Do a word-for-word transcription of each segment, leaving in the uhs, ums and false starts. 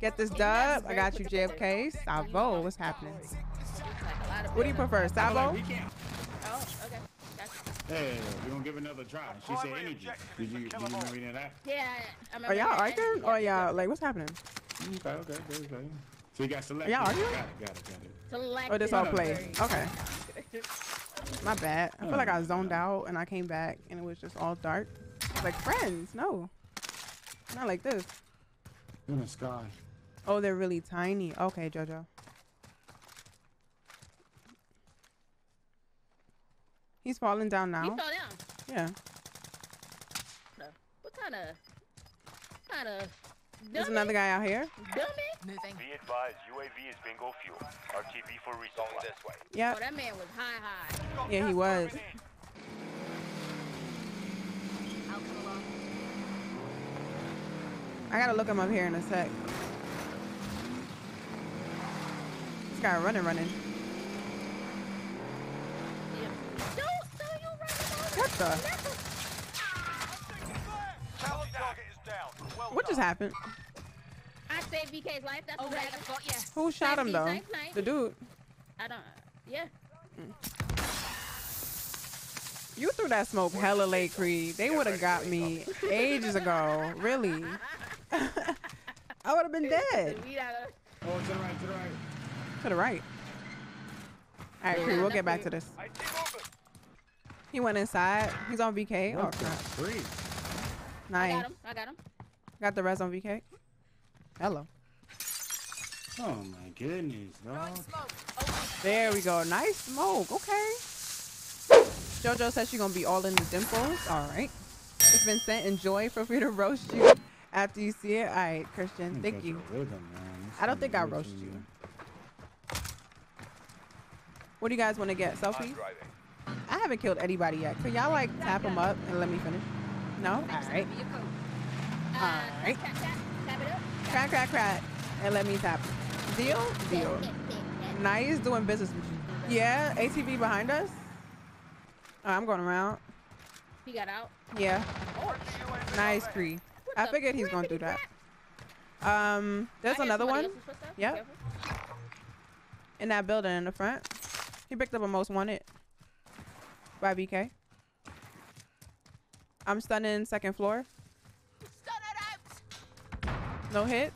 Get this dub. I got you, J F K. Sabo, what's happening? What do you prefer, Sabo? Oh, okay. Hey, we're gonna give another try. She said energy. Did you, did you remember reading that? Yeah. Are y'all arguing? Or y'all, like, what's happening? Okay, okay, okay, okay. So you got selected. Y'all arguing? Got it, got it, got it. Selected. Oh, this all play. Okay. My bad. I feel like I zoned out and I came back and it was just all dark. Like, friends, no. Not like this. In the sky. Oh, they're really tiny. Okay, JoJo. He's falling down now. He fell down? Yeah. What kind of... What kind of... There's another guy out here. Dummy? Be advised, U A V is bingo fuel. R T B for resupply. This way. Yeah. Oh, that man was high, high. Yeah, he was. I gotta look him up here in a sec. This guy running, running. What the? What just happened? I saved B K's life. That's oh, right. Got, yeah. Who shot him though? Nice, nice. The dude. I don't. Yeah. Mm. You threw that smoke hella late, Creed. They would have got me ages ago. Really. I would have been dead. Oh, to the right, to the right. To the right. All right, Creed. We'll get back to this. He went inside. He's on V K. Oh, crap. Nice. I got him. I got him. Got the res on V K. Hello. Oh, my goodness, dog. There we go. Nice smoke. Okay. JoJo says she's going to be all in the dimples. All right. It's been sent. Enjoy. Feel free to roast you after you see it. All right, Christian. Thank you. I don't think I roast you. What do you guys want to get? Selfies? I haven't killed anybody yet. Could y'all like tap them up and let me finish? No? All right. All right. Crack, crack, crack. And let me tap them. Deal? Deal. Nice doing business with you. Yeah, A T V behind us. Right, I'm going around. He got out? Yeah. Nice, Cree. I figured he's going to do that. Um, there's another one. Yep. In that building in the front. He picked up a most wanted. By B K. I'm stunning second floor. Stun it out. No hit.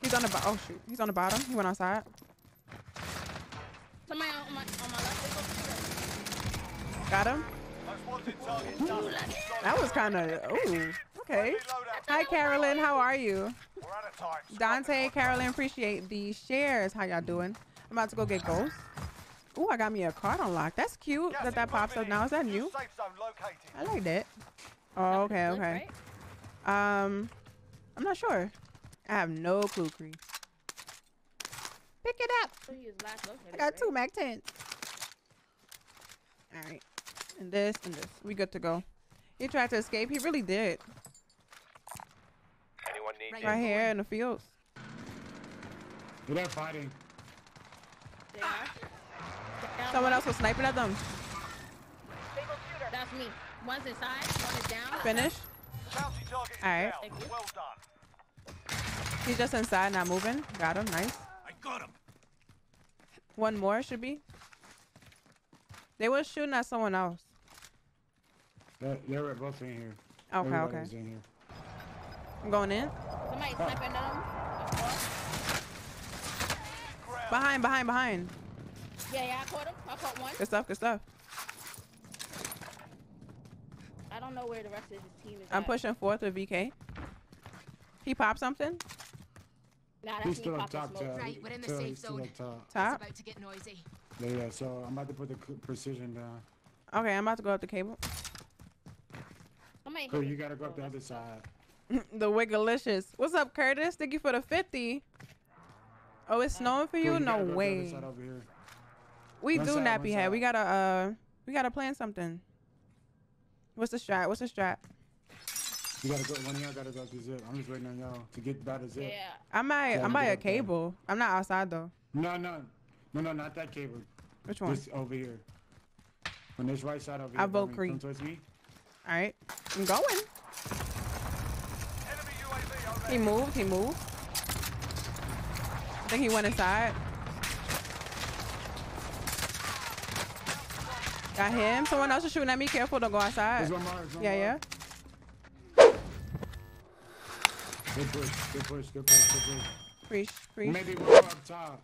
He's on the bottom. Oh shoot. He's on the bottom. He went outside. Somebody on my, on my left. Got him. That was kind of. Ooh. Okay. Hi Carolyn. How are you? Dante, Carolyn, appreciate the shares. How y'all doing? I'm about to go get ghosts. Ooh, I got me a card unlocked. That's cute that that pops up now. Is that new? I like that. Oh, okay, okay. Um, I'm not sure. I have no clue, Cree. Pick it up. I got two Mac tens. All right. And this and this. We good to go. He tried to escape. He really did. Anyone need right here in the fields. They're fighting. They are. Someone else was sniping at them. That's me. One's inside, one is down. Finish. Alright. Well done. He's just inside, not moving. Got him. Nice. I got him. One more should be. They were shooting at someone else. They're, they're both in here. Okay, everybody's okay. In here. I'm going in. Somebody's oh. sniping them. Behind, behind, behind. Yeah, yeah, I caught him. I caught one. Good stuff, good stuff. I don't know where the rest of his team is. I'm at. Pushing forth with V K. He popped something? Nah, that's He's me still up top, top. Right, we're in the so safe zone. Top. top? It's about to get noisy. Yeah, yeah, so I'm about to put the precision down. Okay, I'm about to go up the cable. So you gotta go up the other side. The Wiggalicious. What's up, Curtis? Thank you for the fifty. Oh, it's snowing for you? So you no way. Go over here. We one do side, nappy head. We gotta uh, we gotta plan something. What's the strat? What's the strat? You gotta go. One of y'all gotta go to zip. I'm just waiting on y'all to get by the zip. Yeah. I might. Yeah, I might a cable. Down. I'm not outside though. No, no, no, no, not that cable. Which one? This over here. On this right side over here. I vote Creek. Come towards me. All right, I'm going. Enemy U A V, he moved. He moved. think he went inside. Got him. Someone else is shooting at me. Careful, don't go outside. One more, one yeah, yeah. Good push, good push, good push, good push. Preach, preach. Maybe we're up top.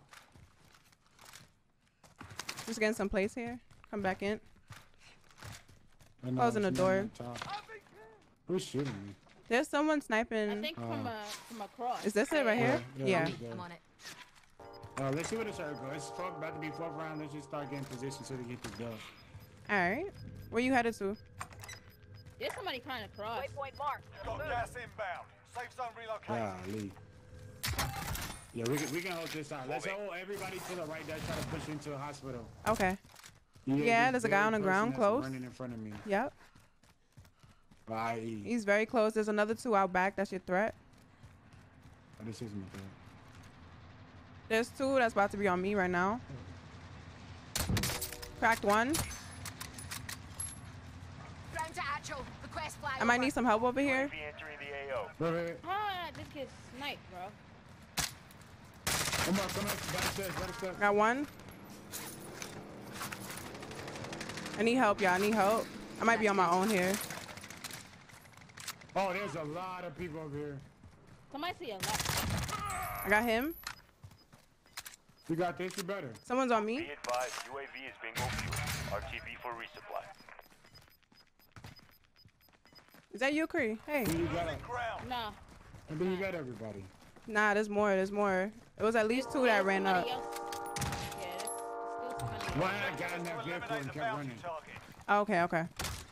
Just getting some place here. Come back in. Closing the door. Who's shooting me? There's someone sniping. I think uh, from, a, from across. Is this it right here? Yeah. yeah, yeah. I'm on it. Uh, let's see where the shot goes. It's about to be fourth round. Let's just start getting position so they get this done. All right. Where you headed to? There's somebody trying to cross. Waypoint mark. Got gas inbound. Safe zone relocation. Yeah, we can, we can hold this out. Let's hold everybody to the right there trying to push into a hospital. Okay. Yeah, yeah there's a guy on the ground close. Running in front of me. Yep. Bye. He's very close. There's another two out back. That's your threat. Oh, this isn't a threat. There's two that's about to be on me right now. Cracked one. I might need some help over here. Wait, wait, wait. Ah, this kid's sniped, bro. Come on, come on. Downstairs, downstairs. Got one. I need help, y'all. I need help. I might be on my own here. Oh, there's a lot of people over here. Somebody see a lot. I got him. You got this, you better. Someone's on me. Be advised, U A V is bingo fuel. R T B for resupply. Is that you, Cree? Hey. You got it. Nah. And then you got everybody. Nah, there's more. There's more. It was at least two that ran up. Why I got in that vehicle and kept running. Okay, okay.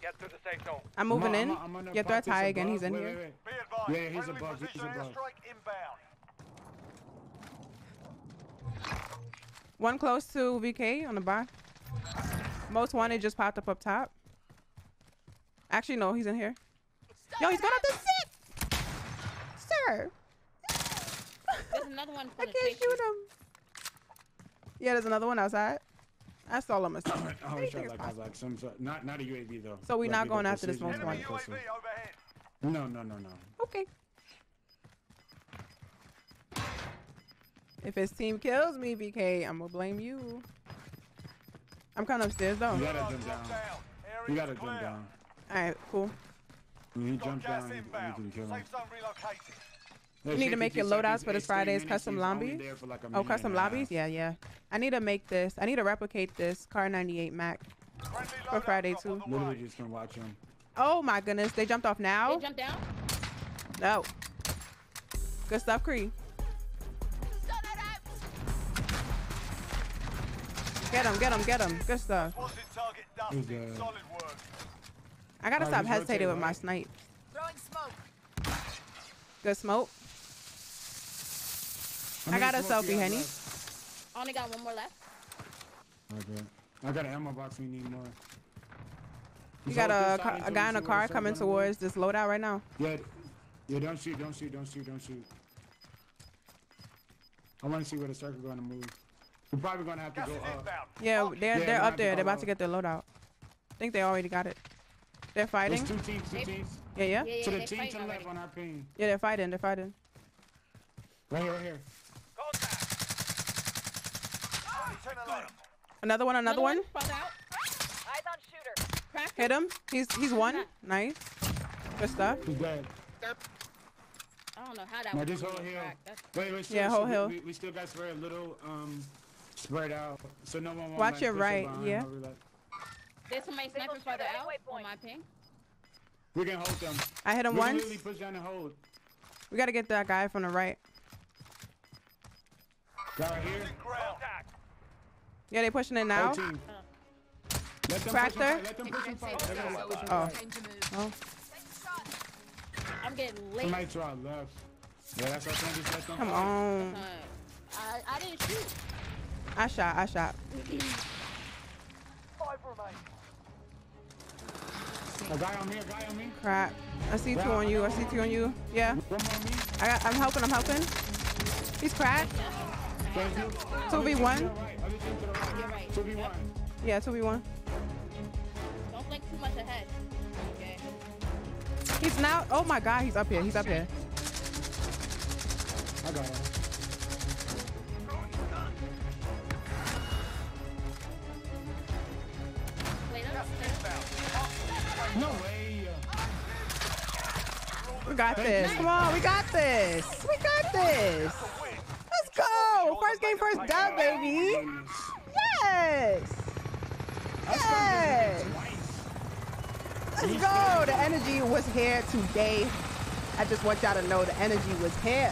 Get through the safe zone. I'm moving in. Your threat's high again. He's in here. Yeah, he's above. He's above. One close to V K on the bar. Most wanted just popped up up top. Actually, no, he's in here. Yo, he's got out the six! Sir! There's another one for I the can't station. shoot him. Yeah, there's another one outside. That's all I'm going to say. Not a U A V, though. So we're like, not going after this most wanted. No, no, no, no. Okay. If his team kills me, B K, I'm gonna blame you. I'm kind of upstairs though. You gotta jump down. You gotta jump down. Alright, cool. You jump down, you can kill him. You need to make your loadouts for this Friday's custom lobby. Oh, custom lobbies? Yeah, yeah. I need to make this. I need to replicate this Kar ninety-eight Mac for Friday too. Literally just gonna watch him. Oh my goodness, they jumped off now? They jumped down? No. Good stuff, Cree. Get him, get him, get him. Good stuff. I gotta stop hesitating with my snipe. Good smoke. I got a selfie, honey. I only got one more left. Okay. I got an ammo box. We need more. You got a, a guy in a car coming towards this loadout right now. Yeah. Yeah, don't shoot, don't shoot, don't shoot, don't shoot. I want to see where the circle going to move. We're probably gonna have to go up. Yeah, they're they're up there. They're about to get their loadout. I think they already got it. They're fighting. There's two teams, two teams. Yeah, yeah. yeah, yeah to the team to the left on our ping. Yeah, they're fighting. They're fighting. Right here, right here. Another one, another one. Eyes on shooter. Hit him. He's he's one. Nice. Good stuff. He's dead. I don't know how that. No, this whole hill. Wait, wait, yeah, whole hill. We, we still got very little um. spread out, so no one. Watch your right, yeah. There's somebody sniping farther out on my ping. We can hold them. I hit him once. Push down and hold. We gotta get that guy from the right. Guy right here. Yeah, they pushing it now. Fractor. Oh. Oh. I'm getting late. Somebody to our left. Yeah, that's our thing. Just let them. Come on. I I didn't shoot. I shot, I shot. A guy on me, a guy on me. Crap. I see two on you, I see two on you. Yeah. I got, I'm helping, I'm helping. He's cracked. two v one. two v one. Yeah, two v one. Don't blink too much ahead. Okay. He's now, oh my God, he's up here, he's up here. I got him. We got this. Come on, we got this. We got this. Let's go. First game, first down, baby. Yes. Yes. Let's go. The energy was here today. I just want y'all to know the energy was here.